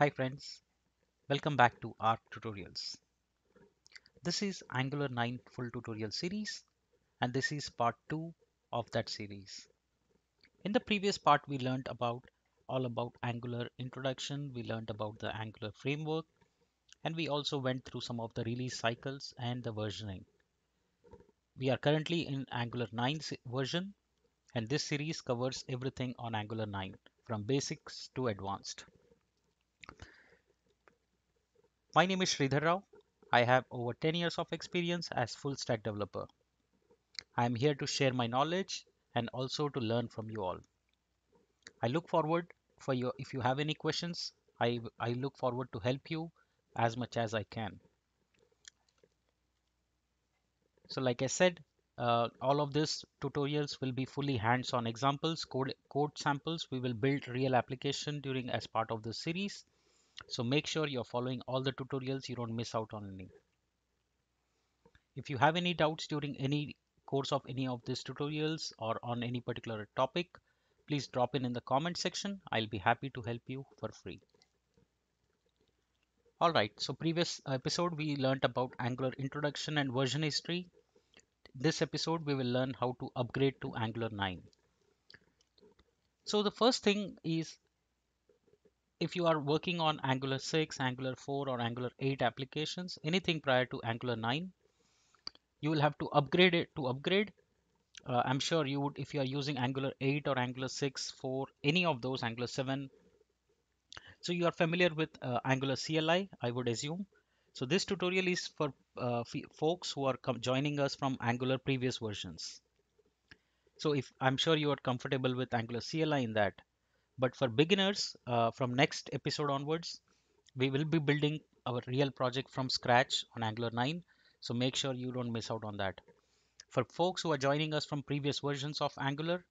Hi friends, welcome back to ARC tutorials. This is Angular 9 full tutorial series and this is part 2 of that series. In the previous part we learned all about Angular introduction, we learned about the Angular framework and we also went through some of the release cycles and the versioning. We are currently in Angular 9 version and this series covers everything on Angular 9 from basics to advanced. My name is Sridhar Rao. I have over 10 years of experience as full stack developer. I am here to share my knowledge and also to learn from you all. I look forward for your, if you have any questions, I look forward to help you as much as I can. So like I said, all of these tutorials will be fully hands-on examples, code samples. We will build real application as part of this series. So make sure you're following all the tutorials. You don't miss out on any. If you have any doubts during any course of any of these tutorials or on any particular topic, please drop in the comment section. I'll be happy to help you for free. All right. So previous episode, we learned about Angular introduction and version history. This episode we will learn how to upgrade to Angular 9. So the first thing is, if you are working on Angular 6, Angular 4 or Angular 8 applications, anything prior to Angular 9, you will have to upgrade it to upgrade. I'm sure you would, if you are using Angular 8 or Angular 6 for any of those, Angular 7. So you are familiar with Angular CLI, I would assume. So this tutorial is for folks who are joining us from Angular previous versions. So if I'm sure you are comfortable with Angular CLI in that, but for beginners from next episode onwards, we will be building our real project from scratch on Angular 9. So make sure you don't miss out on that. For folks who are joining us from previous versions of Angular,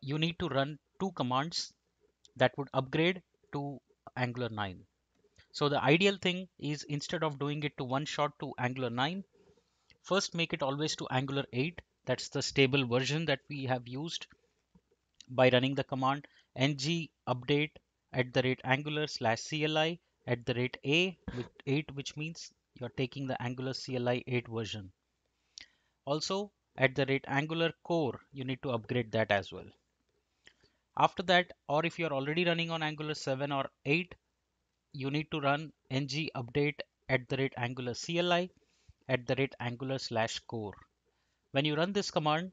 you need to run two commands that would upgrade to Angular 9. So the ideal thing is, instead of doing it to one shot to Angular 9, first make it always to Angular 8. That's the stable version that we have used by running the command ng update @angular/cli @a with 8, which means you're taking the Angular CLI 8 version. Also @angular core, you need to upgrade that as well. After that, or if you're already running on Angular 7 or 8, you need to run ng update @angular/cli @angular/core. When you run this command,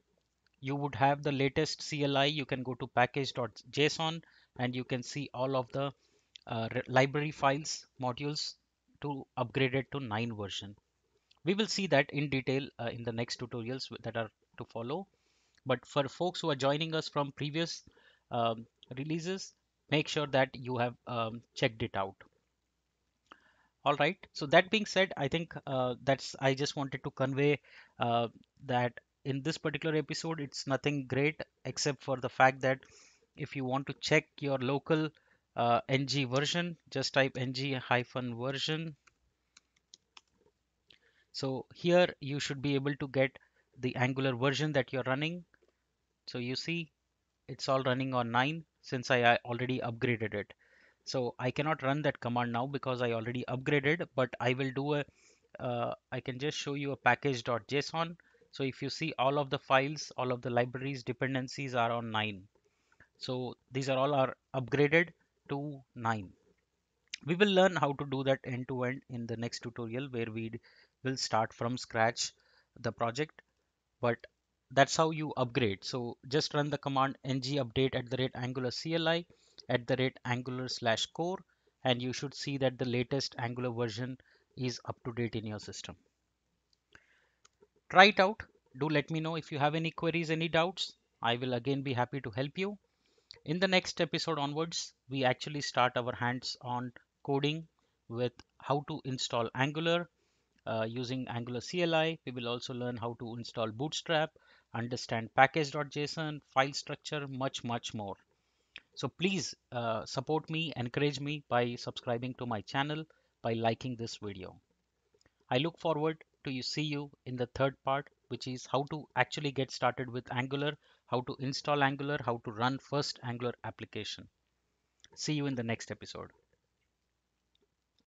you would have the latest CLI. You can go to package.json and you can see all of the library files modules to upgrade it to 9 version. We will see that in detail in the next tutorials that are to follow. But for folks who are joining us from previous releases, make sure that you have checked it out. All right. So that being said, I think I just wanted to convey that in this particular episode, it's nothing great except for the fact that if you want to check your local ng version, just type ng-version. So here you should be able to get the Angular version that you're running. So you see it's all running on 9 since I already upgraded it. So I cannot run that command now because I already upgraded, but I will do a, I can just show you a package.json. So if you see all of the files, all of the libraries, dependencies are on 9. So these are all are upgraded to 9. We will learn how to do that end to end in the next tutorial where we will start from scratch the project, but that's how you upgrade. So just run the command ng update @angular/cli @angular/core and you should see that the latest Angular version is up to date in your system. Try it out. Do let me know if you have any queries, any doubts. I will again be happy to help you. In the next episode onwards, we actually start our hands-on coding with how to install Angular using Angular CLI. We will also learn how to install Bootstrap, understand package.json, file structure, much more. So please support me, encourage me by subscribing to my channel, by liking this video. I look forward to see you in the third part, which is how to actually get started with Angular, how to install Angular, how to run first Angular application. See you in the next episode.